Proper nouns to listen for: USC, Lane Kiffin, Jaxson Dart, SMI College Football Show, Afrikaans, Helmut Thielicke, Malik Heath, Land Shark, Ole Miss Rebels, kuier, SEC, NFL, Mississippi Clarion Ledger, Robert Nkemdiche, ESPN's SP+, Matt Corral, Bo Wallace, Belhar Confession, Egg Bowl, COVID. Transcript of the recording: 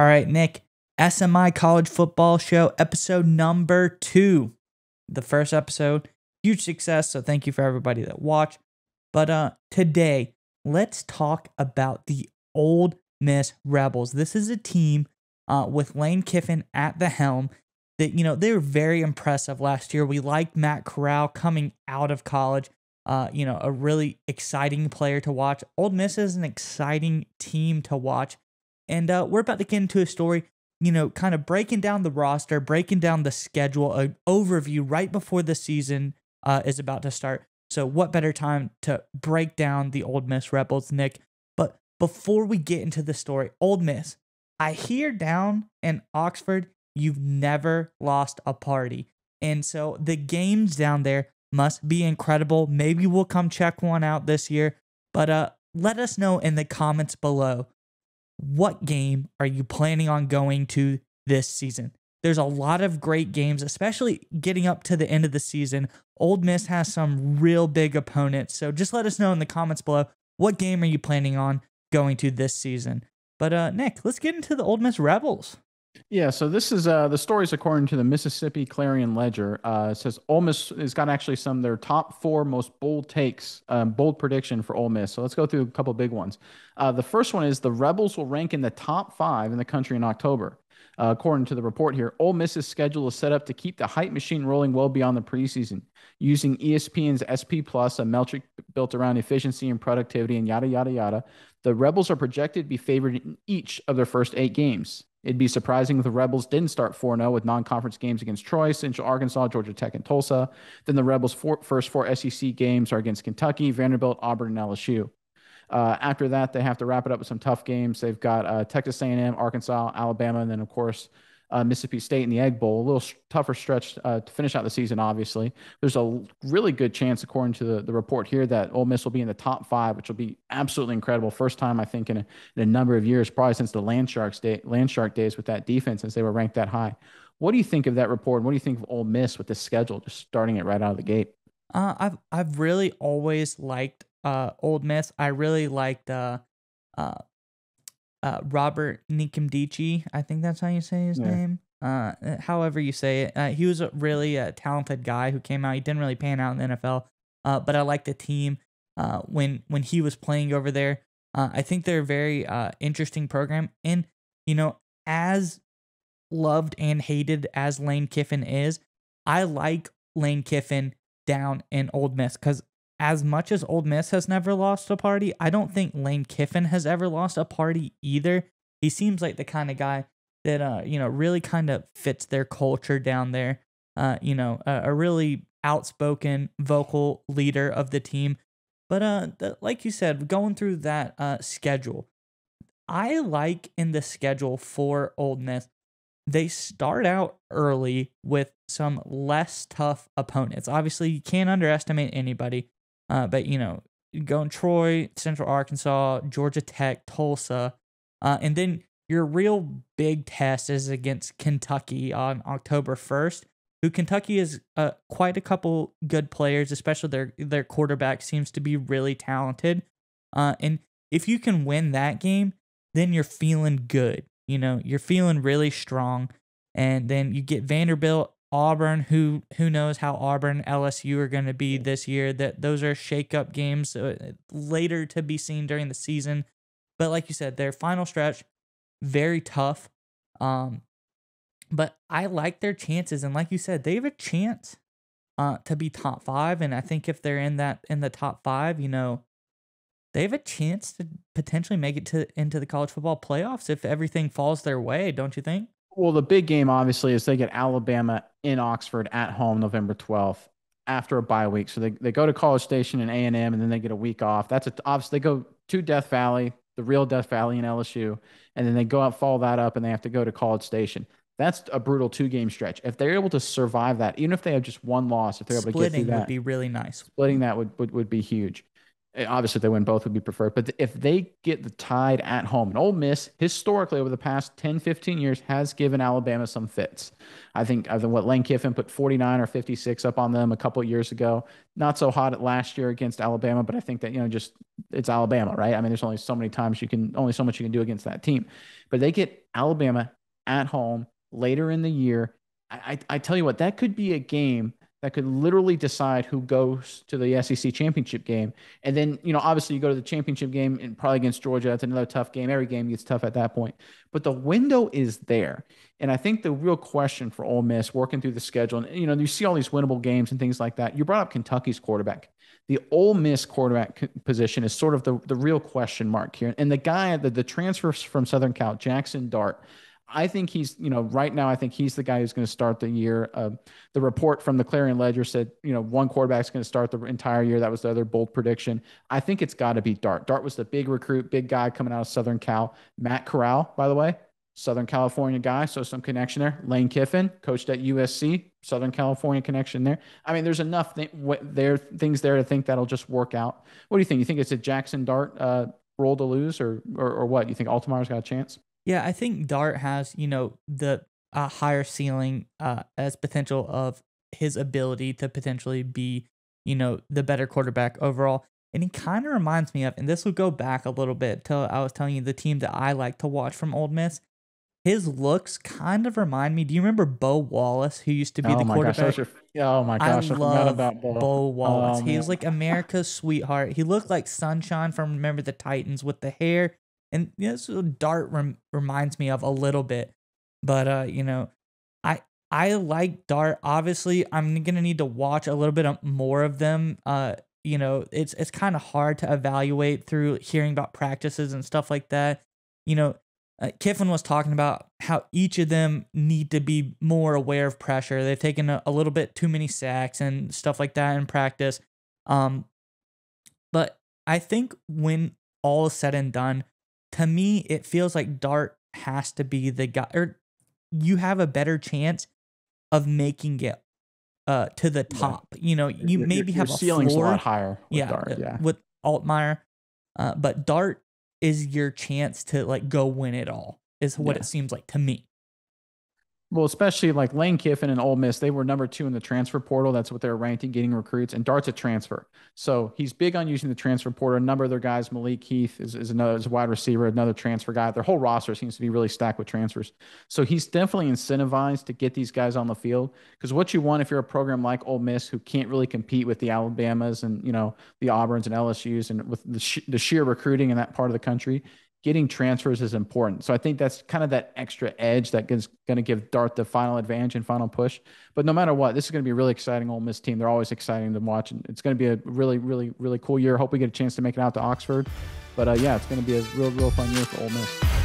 All right, Nick, SMI College Football Show, episode number 2. The first episode, huge success, so thank you for everybody that watched. But today, let's talk about the Ole Miss Rebels. This is a team with Lane Kiffin at the helm that, you know, they were very impressive last year. We liked Matt Corral coming out of college, you know, a really exciting player to watch. Ole Miss is an exciting team to watch. And we're about to get into a story, you know, kind of breaking down the roster, breaking down the schedule, an overview right before the season is about to start. So what better time to break down the Ole Miss Rebels, Nick? But before we get into the story, Ole Miss, I hear down in Oxford, you've never lost a party. And so the games down there must be incredible. Maybe we'll come check one out this year. But let us know in the comments below, what game are you planning on going to this season? There's a lot of great games, especially getting up to the end of the season. Ole Miss has some real big opponents, so just let us know in the comments below, what game are you planning on going to this season? But Nick, let's get into the Ole Miss Rebels. Yeah, so this is the stories according to the Mississippi Clarion Ledger. It says Ole Miss has got actually some of their top 4 most bold takes, bold prediction for Ole Miss. So let's go through a couple big ones. The first one is the Rebels will rank in the top 5 in the country in October. According to the report here, Ole Miss's schedule is set up to keep the hype machine rolling well beyond the preseason. Using ESPN's SP+, a metric built around efficiency and productivity and yada, yada, yada, the Rebels are projected to be favored in each of their first 8 games. It'd be surprising if the Rebels didn't start 4-0 with non-conference games against Troy, Central Arkansas, Georgia Tech, and Tulsa. Then the Rebels' first 4 SEC games are against Kentucky, Vanderbilt, Auburn, and LSU. After that, they have to wrap it up with some tough games. They've got Texas A&M, Arkansas, Alabama, and then, of course, Mississippi State in the Egg Bowl. A little tougher stretch to finish out the season, obviously. There's a really good chance, according to the report here, that Ole Miss will be in the top 5, which will be absolutely incredible. First time, I think, in a number of years, probably since the Land Shark days with that defense, since they were ranked that high. What do you think of that report? And what do you think of Ole Miss with this schedule, just starting it right out of the gate? I've really always liked Ole Miss. I really liked Robert Nkemdiche, I think that's how you say his name. However you say it, he was a really talented guy who came out. He didn't really pan out in the NFL, but I like the team when he was playing over there. I think they're a very interesting program, and you know, as loved and hated as Lane Kiffin is, I like Lane Kiffin down in Ole Miss because, as much as Ole Miss has never lost a party, I don't think Lane Kiffin has ever lost a party either. He seems like the kind of guy that, you know, really kind of fits their culture down there. You know, a really outspoken, vocal leader of the team. But like you said, going through that schedule, I like in the schedule for Ole Miss, they start out early with some less tough opponents. Obviously, you can't underestimate anybody. But, you know, going Troy, Central Arkansas, Georgia Tech, Tulsa, and then your real big test is against Kentucky on October 1st, who Kentucky is quite a couple good players, especially their quarterback seems to be really talented. And if you can win that game, then you're feeling good. You know, you're feeling really strong. And then you get Vanderbilt, Auburn, who knows how Auburn, LSU are going to be this year. That those are shake-up games later to be seen during the season. But like you said, their final stretch, very tough. But I like their chances, and like you said, they have a chance to be top 5. And I think if they're in the top 5, you know, they have a chance to potentially make it into the college football playoffs if everything falls their way. Don't you think? Well, the big game, obviously, is they get Alabama in Oxford at home November 12th after a bye week. So they go to College Station and A&M, and then they get a week off. That's obviously they go to Death Valley, the real Death Valley in LSU, and then they go out, follow that up, and they have to go to College Station. That's a brutal 2-game stretch. If they're able to survive that, even if they have just one loss, if they're able to get through that, splitting would be really nice. Splitting that would be huge. Obviously, if they win, both would be preferred. But if they get the Tide at home, and Ole Miss, historically, over the past 10, 15 years, has given Alabama some fits. I think what Lane Kiffin put 49 or 56 up on them a couple of years ago. Not so hot at last year against Alabama, but I think that, just it's Alabama, right? I mean, there's only so much you can do against that team. But they get Alabama at home later in the year. I tell you what, that could be a game that could literally decide who goes to the SEC championship game. And then, obviously you go to the championship game and probably against Georgia. That's another tough game. Every game gets tough at that point. But the window is there. And I think the real question for Ole Miss, working through the schedule, and you see all these winnable games and things like that. You brought up Kentucky's quarterback. The Ole Miss quarterback position is sort of the real question mark here. And the guy, the transfer from Southern Cal, Jaxson Dart, I think he's, right now, I think he's the guy who's going to start the year. The report from the Clarion Ledger said, one quarterback's going to start the entire year. That was the other bold prediction. I think it's got to be Dart. Dart was the big recruit, big guy coming out of Southern Cal. Matt Corral, by the way, Southern California guy, so some connection there. Lane Kiffin, coached at USC, Southern California connection there. I mean, there's enough things there to think that'll just work out. What do you think? You think it's a Jaxson Dart roll to lose or what? You think Altamaier's got a chance? Yeah, I think Dart has, the higher ceiling as potential of his ability to potentially be, the better quarterback overall. And he kind of reminds me of, and this will go back a little bit till I was telling you the team that I like to watch from Ole Miss. His looks kind of remind me. Do you remember Bo Wallace, who used to be the quarterback? I love about Bo Wallace. He was like America's sweetheart. He looked like Sunshine from Remember the Titans with the hair. And this Dart reminds me of a little bit, but I like Dart. Obviously, I'm gonna need to watch a little bit more of them. It's kind of hard to evaluate through hearing about practices and stuff like that. Kiffin was talking about how each of them need to be more aware of pressure. They've taken a little bit too many sacks and stuff like that in practice. But I think when all is said and done, to me, it feels like Dart has to be the guy, or you have a better chance of making it to the top. Yeah. You maybe have a ceiling's floor a lot higher with Dart, with Altmaier, but Dart is your chance to go win it all. Is what it seems like to me. Well, especially like Lane Kiffin and Ole Miss, they were #2 in the transfer portal. That's what they're ranked in, getting recruits. And Dart's a transfer, so he's big on using the transfer portal. A number of their guys, Malik Heath is a wide receiver, another transfer guy. Their whole roster seems to be really stacked with transfers. So he's definitely incentivized to get these guys on the field, because what you want if you're a program like Ole Miss, who can't really compete with the Alabamas and the Auburns and LSUs, and with the sheer recruiting in that part of the country, getting transfers is important. So I think that's kind of that extra edge that is going to give Dart the final advantage and final push. But no matter what, this is going to be a really exciting Ole Miss team. They're always exciting to watch, and it's going to be a really, really, really cool year. Hope we get a chance to make it out to Oxford. But it's going to be a real, real fun year for Ole Miss.